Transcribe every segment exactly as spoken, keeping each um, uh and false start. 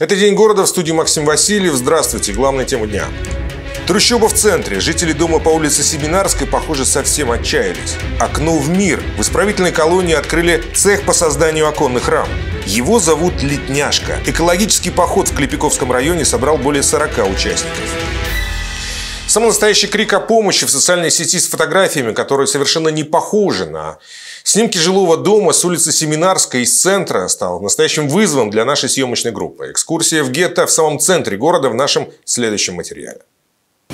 Это «День города», в студии Максим Васильев. Здравствуйте. Главная тема дня. Трущоба в центре. Жители дома по улице Семинарской, похоже, совсем отчаялись. Окно в мир. В исправительной колонии открыли цех по созданию оконных рам. Его зовут «Летняшка». Экологический поход в Клепиковском районе собрал более сорока участников. Самый настоящий крик о помощи в социальной сети с фотографиями, которые совершенно не похожи на снимки жилого дома с улицы Семинарской из центра, стал настоящим вызовом для нашей съемочной группы. Экскурсия в гетто в самом центре города в нашем следующем материале.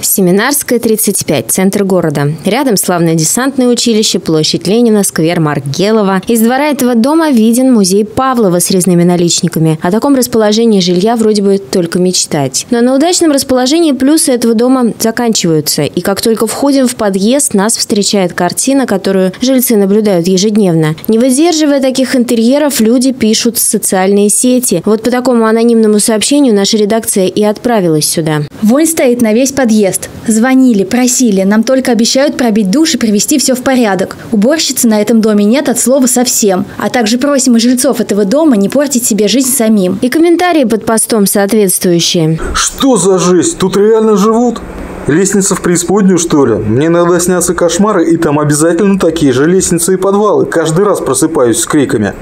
Семинарская, тридцать пять, центр города. Рядом славное десантное училище, площадь Ленина, сквер Маргелова. Из двора этого дома виден музей Павлова с резными наличниками. О таком расположении жилья вроде бы только мечтать. Но на удачном расположении плюсы этого дома заканчиваются. И как только входим в подъезд, нас встречает картина, которую жильцы наблюдают ежедневно. Не выдерживая таких интерьеров, люди пишут в социальные сети. Вот по такому анонимному сообщению наша редакция и отправилась сюда. Вонь стоит на весь подъезд. Звонили, просили, нам только обещают пробить душ и привести все в порядок. Уборщицы на этом доме нет от слова совсем. А также просим и жильцов этого дома не портить себе жизнь самим. И комментарии под постом соответствующие. Что за жизнь? Тут реально живут? Лестница в преисподнюю, что ли? Мне иногда снятся кошмары, и там обязательно такие же лестницы и подвалы. Каждый раз просыпаюсь с криками.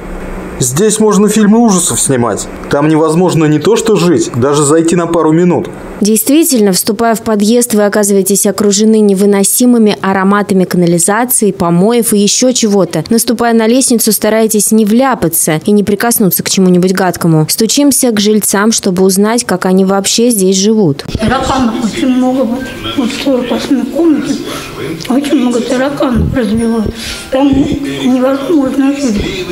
Здесь можно фильмы ужасов снимать. Там невозможно не то что жить, даже зайти на пару минут. Действительно, вступая в подъезд, вы оказываетесь окружены невыносимыми ароматами канализации, помоев и еще чего-то. Наступая на лестницу, стараетесь не вляпаться и не прикоснуться к чему-нибудь гадкому. Стучимся к жильцам, чтобы узнать, как они вообще здесь живут. Тараканов очень много. Вот, вот в сорок восьмой комнате очень много тараканов развелось. Там невозможно жить.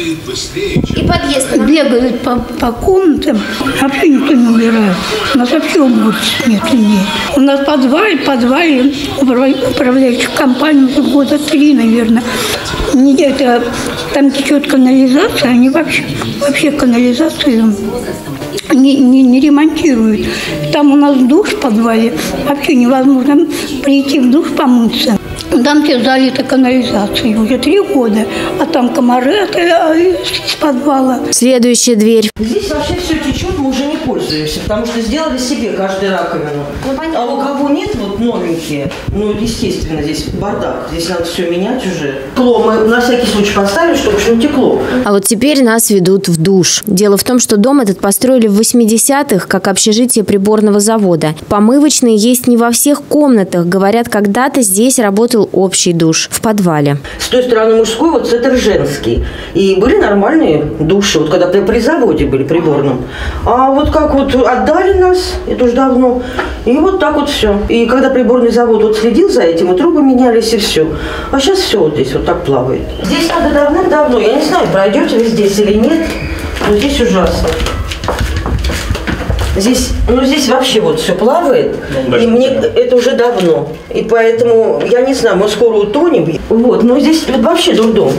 И подъезд бегают по, по комнатам, вообще никто не убирает. У нас вообще уборщиц нет. У нас подвале, подвале управляющих компаний уже года три, наверное. Это, там течет канализация, они вообще, вообще канализацию не, не, не ремонтируют. Там у нас душ в подвале, вообще невозможно прийти в душ помыться. Там все залито канализацией уже три года, а там комары с подвала. Следующая дверь. Здесь вообще все течет, мы уже не пользуемся, потому что сделали себе каждую раковину. А у кого нет, вот новенькие, ну, естественно, здесь бардак, здесь надо все менять уже. Текло мы на всякий случай поставили, чтобы не текло. А вот теперь нас ведут в душ. Дело в том, что дом этот построили в восьмидесятых как общежитие приборного завода. Помывочные есть не во всех комнатах. Говорят, когда-то здесь работал общий душ в подвале. С той стороны мужской, вот с этой женский. И были нормальные души, вот когда при заводе были приборном. А вот как вот отдали нас, это уже давно, и вот так вот все. И когда приборный завод вот следил за этим, и трубы менялись, и все. А сейчас все вот здесь вот так плавает. Здесь надо давным-давно, я не знаю, пройдете ли здесь или нет, но здесь ужасно. Здесь, ну здесь вообще вот все плавает, и мне это уже давно, и поэтому, я не знаю, мы скоро утонем, вот, но здесь вообще дурдом.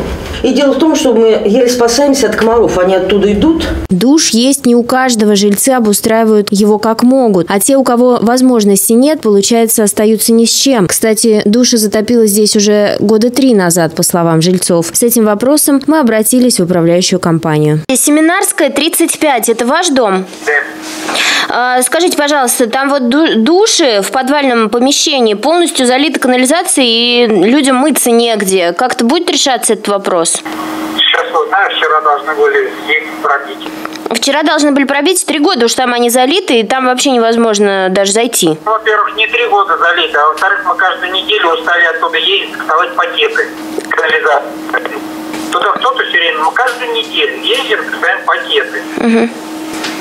И дело в том, что мы еле спасаемся от комаров, они оттуда идут. Душ есть не у каждого, жильцы обустраивают его как могут, а те, у кого возможности нет, получается, остаются ни с чем. Кстати, души затопило здесь уже года три назад, по словам жильцов. С этим вопросом мы обратились в управляющую компанию. Семинарская, тридцать пять, это ваш дом? Да. Скажите, пожалуйста, там вот души в подвальном помещении полностью залиты канализацией, и людям мыться негде. Как-то будет решаться этот вопрос? Сейчас узнаю, вчера должны были их пробить. Вчера должны были пробить, три года уж там они залиты, и там вообще невозможно даже зайти. Во-первых, не три года залиты, а во-вторых, мы каждую неделю устали оттуда ездить, доставать пакеты канализации. Туда кто-то все время, мы каждую неделю ездим, доставим пакеты. Угу.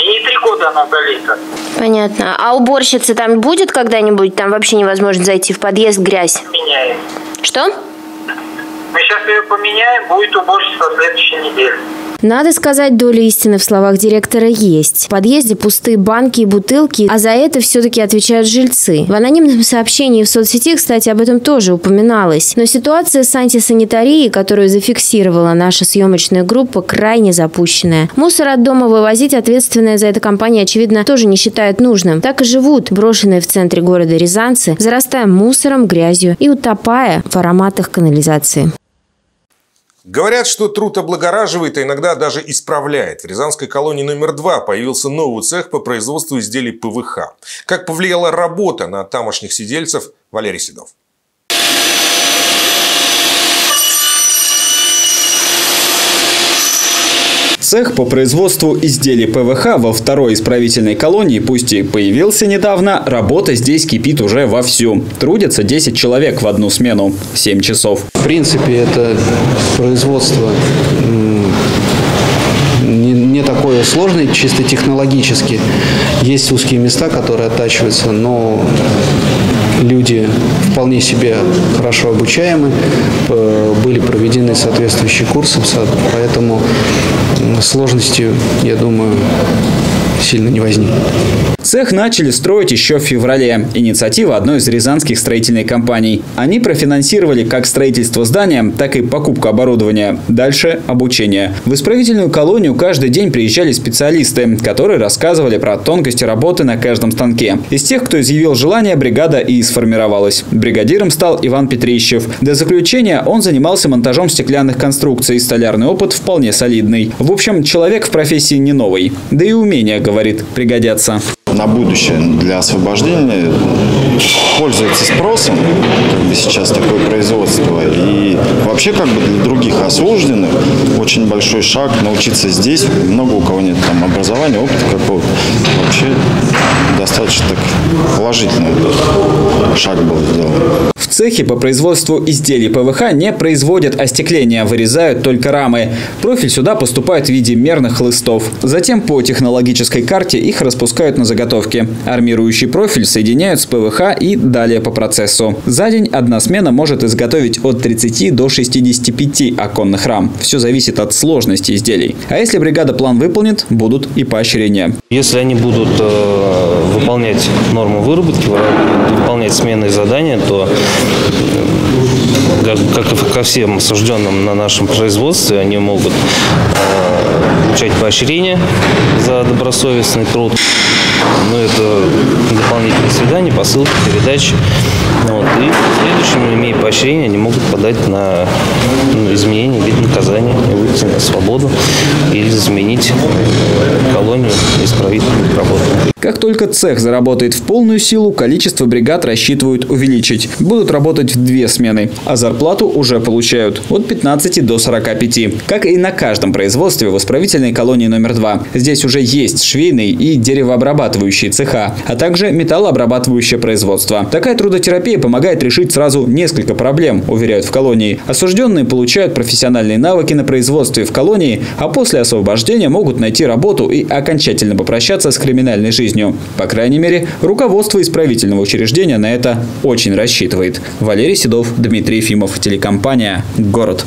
И не три года она залита. Понятно. А уборщица там будет когда-нибудь? Там вообще невозможно зайти в подъезд, грязь. Меняем. Что? Мы сейчас ее поменяем, будет уборщица в следующей неделе. Надо сказать, доля истины в словах директора есть. В подъезде пустые банки и бутылки, а за это все-таки отвечают жильцы. В анонимном сообщении в соцсети, кстати, об этом тоже упоминалось. Но ситуация с антисанитарией, которую зафиксировала наша съемочная группа, крайне запущенная. Мусор от дома вывозить ответственная за это компания, очевидно, тоже не считает нужным. Так и живут брошенные в центре города рязанцы, зарастая мусором, грязью и утопая в ароматах канализации. Говорят, что труд облагораживает, а иногда даже исправляет. В Рязанской колонии номер два появился новый цех по производству изделий ПВХ. Как повлияла работа на тамошних сидельцев, Валерий Седов. Цех по производству изделий ПВХ во второй исправительной колонии, пусть и появился недавно, работа здесь кипит уже вовсю. Трудятся десять человек в одну смену, семь часов. В принципе, это производство не такое сложное, чисто технологически. Есть узкие места, которые оттачиваются, но люди вполне себе хорошо обучаемы, были проведены соответствующие курсы, поэтому сложности, я думаю, сильно не возникло. Цех начали строить еще в феврале. Инициатива одной из рязанских строительных компаний. Они профинансировали как строительство здания, так и покупку оборудования. Дальше – обучение. В исправительную колонию каждый день приезжали специалисты, которые рассказывали про тонкости работы на каждом станке. Из тех, кто изъявил желание, бригада и сформировалась. Бригадиром стал Иван Петрищев. До заключения он занимался монтажом стеклянных конструкций. Столярный опыт вполне солидный. В общем, человек в профессии не новый. Да и умения, говорит, пригодятся. На будущее для освобождения пользуется спросом, как бы сейчас такое производство. И вообще как бы для других осужденных очень большой шаг научиться здесь. Много у кого нет там образования, опыта какого-то. Вообще достаточно так положительный шаг был сделан. В цехе по производству изделий ПВХ не производят остекления, вырезают только рамы. Профиль сюда поступает в виде мерных хлыстов. Затем по технологической карте их распускают на заготовки. Армирующий профиль соединяют с ПВХ и далее по процессу. За день одна смена может изготовить от тридцати до шестидесяти пяти оконных рам. Все зависит от сложности изделий. А если бригада план выполнит, будут и поощрения. Если они будут э, выполнять норму выработки, выполнять сменные задания, то как и ко всем осужденным на нашем производстве, они могут получать поощрение за добросовестный труд. Ну, это дополнительные свидания, посылки, передачи. Вот. И в следующем, имея поощрение, они могут подать на изменение вид наказания, выйти на свободу или заменить колонию исправительной работы. Как только цех заработает в полную силу, количество бригад рассчитывают увеличить. Будут работать в две смены, а зарплату уже получают от пятнадцати до сорока пяти. Как и на каждом производстве в исправительной колонии номер два. Здесь уже есть швейные и деревообрабатывающие цеха, а также металлообрабатывающее производство. Такая трудотерапия помогает решить сразу несколько проблем, уверяют в колонии. Осужденные получают профессиональные навыки на производстве в колонии, а после освобождения могут найти работу и окончательно попрощаться с криминальной жизнью. По крайней мере, руководство исправительного учреждения на это очень рассчитывает. Валерий Седов, Дмитрий Ефимов, телекомпания «Город».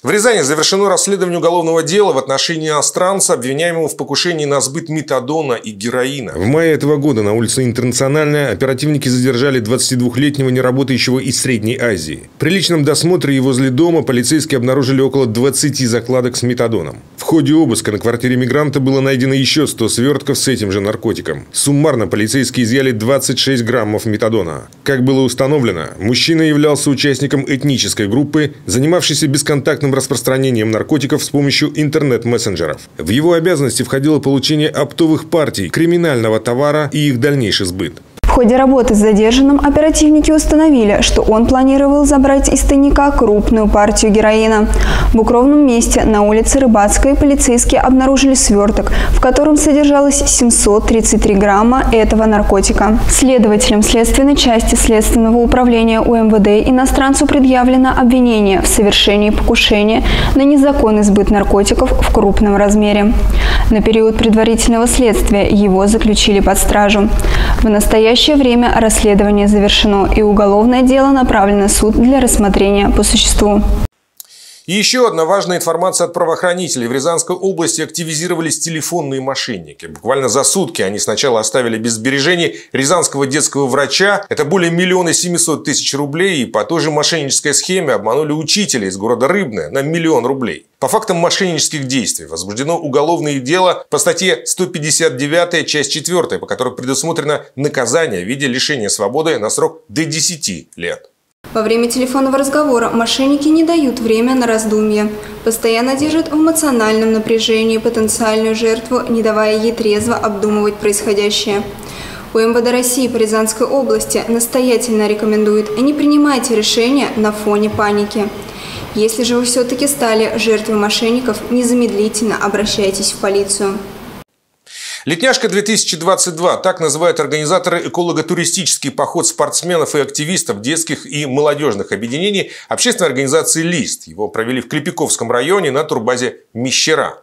В Рязани завершено расследование уголовного дела в отношении иностранца, обвиняемого в покушении на сбыт метадона и героина. В мае этого года на улице Интернациональная оперативники задержали двадцатидвухлетнего неработающего из Средней Азии. При личном досмотре и возле дома полицейские обнаружили около двадцати закладок с метадоном. В ходе обыска на квартире мигранта было найдено еще сто свертков с этим же наркотиком. Суммарно полицейские изъяли двадцать шесть граммов метадона. Как было установлено, мужчина являлся участником этнической группы, занимавшейся бесконтактным распространением наркотиков с помощью интернет-мессенджеров. В его обязанности входило получение оптовых партий, криминального товара и их дальнейший сбыт. В ходе работы с задержанным оперативники установили, что он планировал забрать из тайника крупную партию героина. В укромном месте на улице Рыбацкой полицейские обнаружили сверток, в котором содержалось семьсот тридцать три грамма этого наркотика. Следователям следственной части Следственного управления УМВД иностранцу предъявлено обвинение в совершении покушения на незаконный сбыт наркотиков в крупном размере. На период предварительного следствия его заключили под стражу. В настоящий В настоящее время расследование завершено, и уголовное дело направлено в суд для рассмотрения по существу. И еще одна важная информация от правоохранителей. В Рязанской области активизировались телефонные мошенники. Буквально за сутки они сначала оставили без сбережений рязанского детского врача. Это более миллиона семисот тысяч рублей. И по той же мошеннической схеме обманули учителя из города Рыбное на миллион рублей. По фактам мошеннических действий возбуждено уголовное дело по статье сто пятьдесят девять, часть четвёртая, по которой предусмотрено наказание в виде лишения свободы на срок до десяти лет. Во время телефонного разговора мошенники не дают время на раздумье. Постоянно держат в эмоциональном напряжении потенциальную жертву, не давая ей трезво обдумывать происходящее. У МВД России по Рязанской области настоятельно рекомендует: не принимайте решения на фоне паники. Если же вы все-таки стали жертвой мошенников, незамедлительно обращайтесь в полицию. «Летняшка две тысячи двадцать два» – так называют организаторы эколого-туристический поход спортсменов и активистов детских и молодежных объединений общественной организации «ЛИСТ». Его провели в Клепиковском районе на турбазе «Мещера».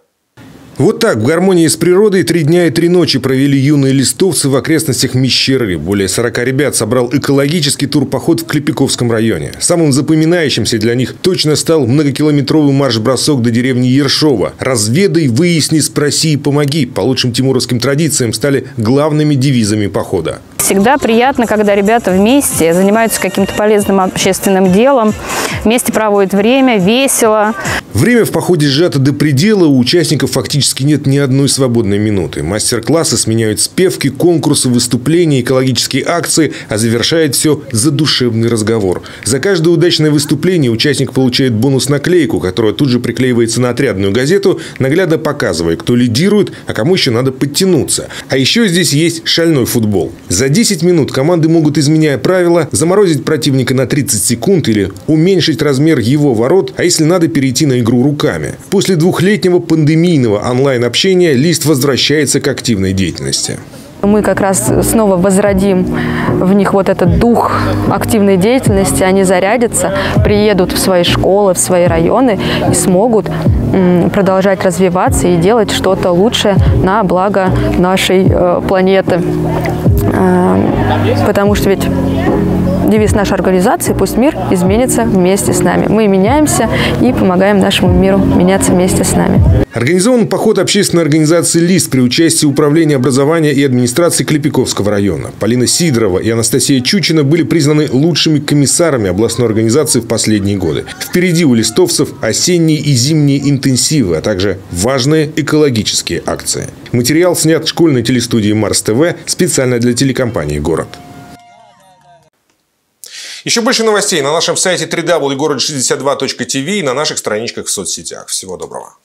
Вот так, в гармонии с природой, три дня и три ночи провели юные листовцы в окрестностях Мещеры. Более сорока ребят собрал экологический турпоход в Клепиковском районе. Самым запоминающимся для них точно стал многокилометровый марш-бросок до деревни Ершова. «Разведай, выясни, спроси и помоги» по лучшим тимуровским традициям стали главными девизами похода. Всегда приятно, когда ребята вместе занимаются каким-то полезным общественным делом, вместе проводят время, весело. Время в походе сжато до предела, у участников фактически нет ни одной свободной минуты. Мастер-классы сменяют спевки, конкурсы, выступления, экологические акции, а завершает все задушевный разговор. За каждое удачное выступление участник получает бонус-наклейку, которая тут же приклеивается на отрядную газету, наглядно показывая, кто лидирует, а кому еще надо подтянуться. А еще здесь есть шальной футбол. За десять минут команды могут, изменяя правила, заморозить противника на тридцать секунд или уменьшить размер его ворот, а если надо, перейти на игру руками. После двухлетнего пандемийного онлайн-общения «Лист» возвращается к активной деятельности. Мы как раз снова возродим в них вот этот дух активной деятельности. Они зарядятся, приедут в свои школы, в свои районы и смогут продолжать развиваться и делать что-то лучшее на благо нашей планеты. Потому что ведь девиз нашей организации «Пусть мир изменится вместе с нами». Мы меняемся и помогаем нашему миру меняться вместе с нами. Организован поход общественной организации «ЛИСТ» при участии Управления образования и администрации Клепиковского района. Полина Сидорова и Анастасия Чучина были признаны лучшими комиссарами областной организации в последние годы. Впереди у листовцев осенние и зимние интенсивы, а также важные экологические акции. Материал снят школьной телестудией «Марс ТВ» специально для телекомпании «Город». Еще больше новостей на нашем сайте дабл ю дабл ю дабл ю точка город шестьдесят два точка ти ви и на наших страничках в соцсетях. Всего доброго.